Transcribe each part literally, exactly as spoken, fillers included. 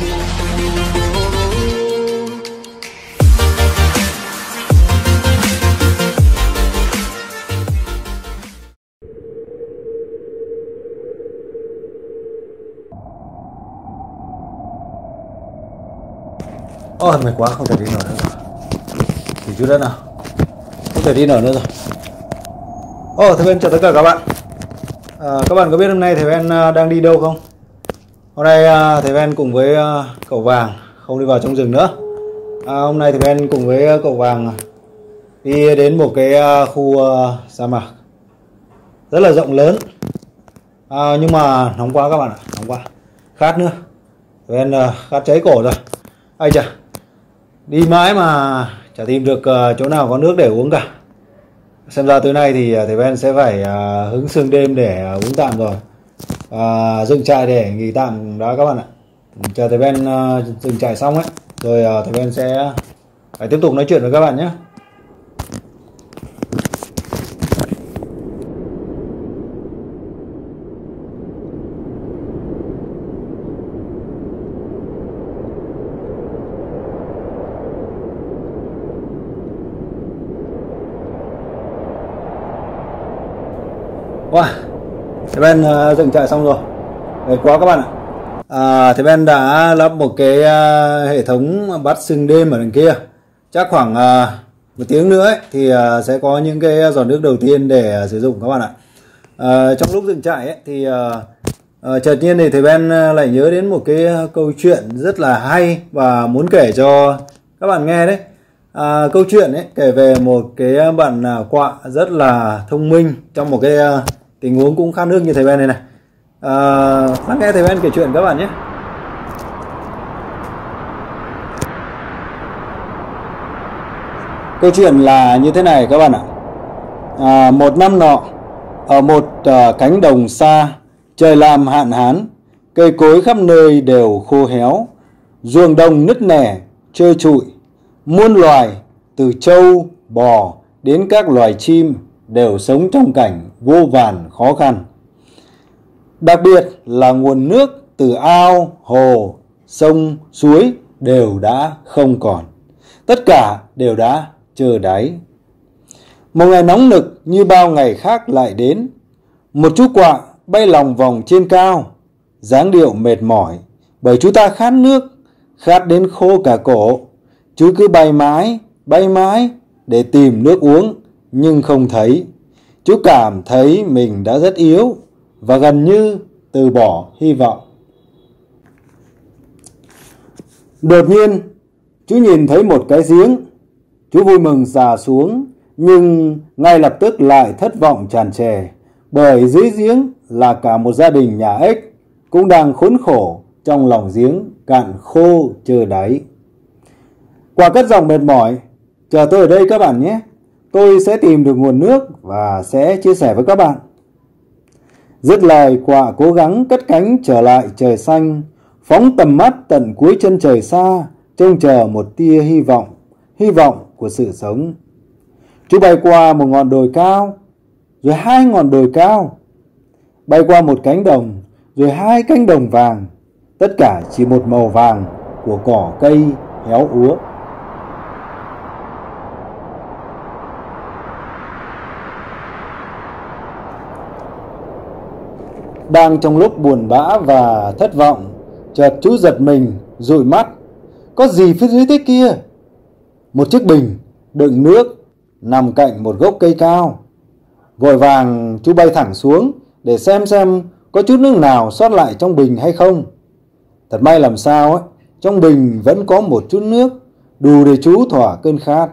Ôi mệt quá, không thể đi nổi nữa rồi. Thì chú đất nào, không thể đi nổi nữa rồi. Ôi thầy Ben, chào tất cả các bạn. À, các bạn có biết hôm nay thầy Ben đang đi đâu không? Hôm nay thầy Ben cùng với cậu Vàng không đi vào trong rừng nữa. À, hôm nay thầy Ben cùng với cậu Vàng đi đến một cái khu sa mạc rất là rộng lớn. À, nhưng mà nóng quá các bạn ạ, nóng quá, khát nữa. Thầy Ben khát cháy cổ rồi. Ai chà, đi mãi mà chả tìm được chỗ nào có nước để uống cả. Xem ra tối nay thì thầy Ben sẽ phải hứng sương đêm để uống tạm rồi, à, dựng trại để nghỉ tạm đó các bạn ạ. Chờ thầy Ben dựng trại xong ấy, rồi thầy Ben sẽ phải tiếp tục nói chuyện với các bạn nhé. Wow, thầy Ben uh, dựng trại xong rồi, mệt quá các bạn ạ. À, thầy Ben đã lắp một cái uh, hệ thống bắt sương đêm ở đằng kia. Chắc khoảng uh, một tiếng nữa ấy, thì uh, sẽ có những cái giọt nước đầu tiên để uh, sử dụng các bạn ạ. Uh, trong lúc dựng trại ấy, thì uh, uh, chợt nhiên thì thầy Ben lại nhớ đến một cái câu chuyện rất là hay và muốn kể cho các bạn nghe đấy. Uh, câu chuyện ấy kể về một cái bạn uh, quạ rất là thông minh trong một cái uh, tình huống cũng khát nước như thầy Ben này này. Uh, lắng nghe thầy Ben kể chuyện các bạn nhé. Câu chuyện là như thế này các bạn ạ. Uh, một năm nọ, ở một uh, cánh đồng xa, trời làm hạn hán, cây cối khắp nơi đều khô héo, ruộng đồng nứt nẻ, trơ trụi. Muôn loài, từ trâu, bò đến các loài chim đều sống trong cảnh vô vàn khó khăn. Đặc biệt là nguồn nước từ ao, hồ, sông, suối đều đã không còn. Tất cả đều đã trơ đáy. Một ngày nóng nực như bao ngày khác lại đến. Một chú quạ bay lòng vòng trên cao, dáng điệu mệt mỏi, bởi chú ta khát nước, khát đến khô cả cổ. Chú cứ bay mãi, bay mãi để tìm nước uống nhưng không thấy. Chú cảm thấy mình đã rất yếu và gần như từ bỏ hy vọng. Đột nhiên, chú nhìn thấy một cái giếng. Chú vui mừng xà xuống nhưng ngay lập tức lại thất vọng tràn trề, bởi dưới giếng là cả một gia đình nhà ếch cũng đang khốn khổ trong lòng giếng cạn khô trơ đáy. Quả cất giọng mệt mỏi, chờ tôi ở đây các bạn nhé, tôi sẽ tìm được nguồn nước và sẽ chia sẻ với các bạn. Dứt lời, quả cố gắng cất cánh trở lại trời xanh, phóng tầm mắt tận cuối chân trời xa, trông chờ một tia hy vọng, hy vọng của sự sống. Chú bay qua một ngọn đồi cao, rồi hai ngọn đồi cao, bay qua một cánh đồng, rồi hai cánh đồng vàng, tất cả chỉ một màu vàng của cỏ cây héo úa. Đang trong lúc buồn bã và thất vọng, chợt chú giật mình, dụi mắt. Có gì phía dưới thế kia? Một chiếc bình đựng nước nằm cạnh một gốc cây cao. Vội vàng chú bay thẳng xuống để xem xem có chút nước nào sót lại trong bình hay không. Thật may làm sao ấy, trong bình vẫn có một chút nước, đủ để chú thỏa cơn khát.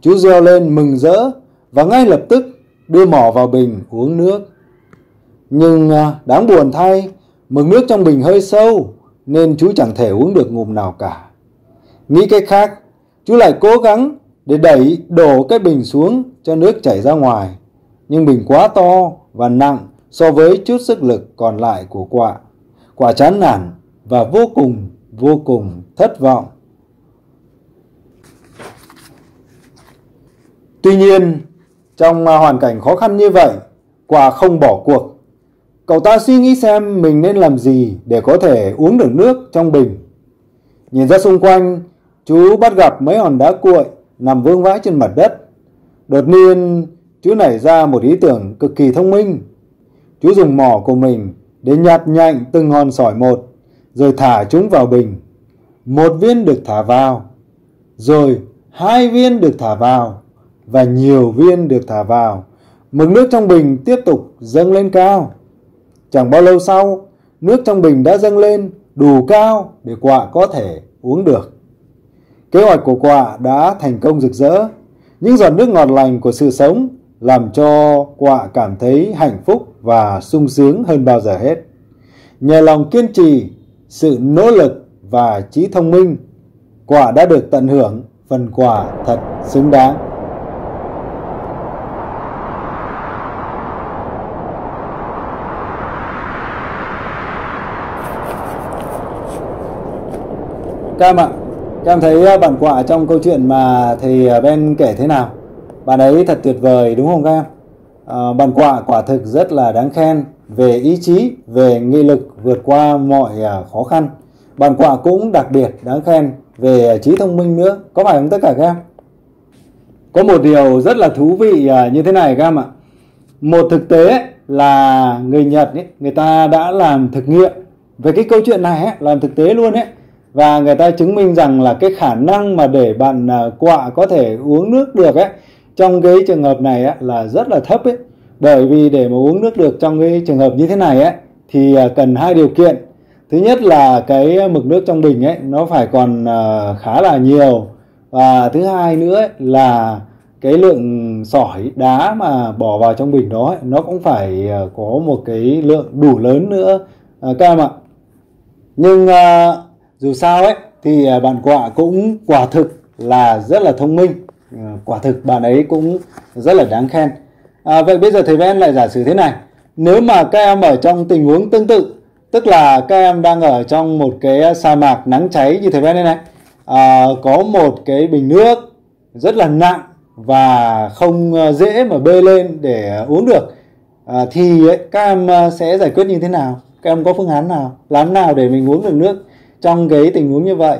Chú reo lên mừng rỡ và ngay lập tức đưa mỏ vào bình uống nước. Nhưng đáng buồn thay, mực nước trong bình hơi sâu nên chú chẳng thể uống được ngụm nào cả. Nghĩ cách khác, chú lại cố gắng để đẩy đổ cái bình xuống cho nước chảy ra ngoài. Nhưng bình quá to và nặng so với chút sức lực còn lại của quạ. Quạ chán nản và vô cùng vô cùng thất vọng. Tuy nhiên, trong hoàn cảnh khó khăn như vậy, quạ không bỏ cuộc. Cậu ta suy nghĩ xem mình nên làm gì để có thể uống được nước trong bình. Nhìn ra xung quanh, chú bắt gặp mấy hòn đá cuội nằm vương vãi trên mặt đất. Đột nhiên, chú nảy ra một ý tưởng cực kỳ thông minh. Chú dùng mỏ của mình để nhặt nhạnh từng hòn sỏi một, rồi thả chúng vào bình. Một viên được thả vào, rồi hai viên được thả vào, và nhiều viên được thả vào. Mực nước trong bình tiếp tục dâng lên cao. Chẳng bao lâu sau, nước trong bình đã dâng lên đủ cao để quạ có thể uống được. Kế hoạch của quạ đã thành công rực rỡ. Những giọt nước ngọt lành của sự sống làm cho quạ cảm thấy hạnh phúc và sung sướng hơn bao giờ hết. Nhờ lòng kiên trì, sự nỗ lực và trí thông minh, quạ đã được tận hưởng phần quà thật xứng đáng. Cam ạ, Cam thấy bản quạ trong câu chuyện mà thầy Ben kể thế nào? Bạn ấy thật tuyệt vời đúng không Cam? À, bản quạ quả thực rất là đáng khen về ý chí, về nghị lực vượt qua mọi khó khăn. Bản quạ cũng đặc biệt đáng khen về trí thông minh nữa, có phải không tất cả các em? Có một điều rất là thú vị như thế này các em ạ. Một thực tế là người Nhật ấy, người ta đã làm thực nghiệm về cái câu chuyện này ấy, làm thực tế luôn ấy. Và người ta chứng minh rằng là cái khả năng mà để bạn quạ có thể uống nước được ấy, trong cái trường hợp này ấy, là rất là thấp ấy. Bởi vì để mà uống nước được trong cái trường hợp như thế này ấy, thì cần hai điều kiện. Thứ nhất là cái mực nước trong bình ấy nó phải còn khá là nhiều, và thứ hai nữa ấy, là cái lượng sỏi đá mà bỏ vào trong bình đó ấy, nó cũng phải có một cái lượng đủ lớn nữa các em ạ. Nhưng dù sao ấy thì bạn quạ cũng quả thực là rất là thông minh, quả thực bạn ấy cũng rất là đáng khen. À, vậy bây giờ thầy Ben lại giả sử thế này, nếu mà các em ở trong tình huống tương tự, tức là các em đang ở trong một cái sa mạc nắng cháy như thầy Ben đây này, à, có một cái bình nước rất là nặng và không dễ mà bê lên để uống được, à, thì ấy, các em sẽ giải quyết như thế nào? Các em có phương án nào, làm nào để mình uống được nước trong cái tình huống như vậy?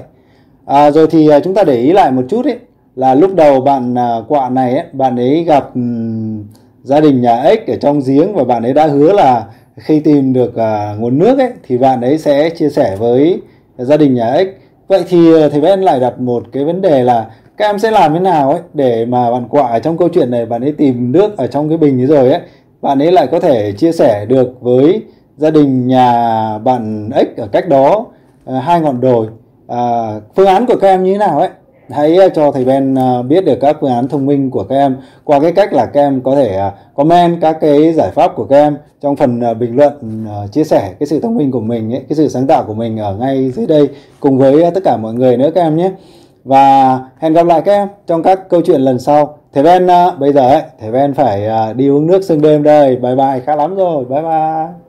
À, rồi thì chúng ta để ý lại một chút ấy, là lúc đầu bạn quạ này ấy, bạn ấy gặp um, gia đình nhà ếch ở trong giếng, và bạn ấy đã hứa là khi tìm được uh, nguồn nước ấy, thì bạn ấy sẽ chia sẻ với gia đình nhà ếch. Vậy thì thầy Ben lại đặt một cái vấn đề là các em sẽ làm thế nào ấy để mà bạn quạ ở trong câu chuyện này, bạn ấy tìm nước ở trong cái bình ấy rồi ấy, bạn ấy lại có thể chia sẻ được với gia đình nhà bạn ếch ở cách đó uh, hai ngọn đồi. Uh, phương án của các em như thế nào ấy? Hãy cho thầy Ben biết được các phương án thông minh của các em qua cái cách là các em có thể comment các cái giải pháp của các em trong phần bình luận, chia sẻ cái sự thông minh của mình ấy, cái sự sáng tạo của mình ở ngay dưới đây cùng với tất cả mọi người nữa các em nhé. Và hẹn gặp lại các em trong các câu chuyện lần sau. Thầy Ben bây giờ ấy, thầy Ben phải đi uống nước sương đêm đây. Bye bye, khá lắm rồi. Bye bye.